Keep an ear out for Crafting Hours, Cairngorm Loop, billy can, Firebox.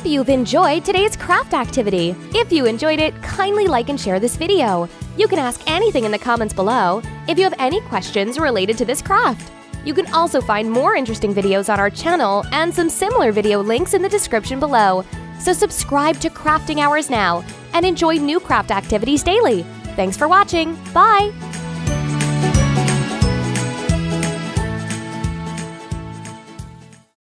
hope you've enjoyed today's craft activity. If you enjoyed it, kindly like and share this video. You can ask anything in the comments below if you have any questions related to this craft. You can also find more interesting videos on our channel and some similar video links in the description below. So subscribe to Crafting Hours now and enjoy new craft activities daily. Thanks for watching. Bye!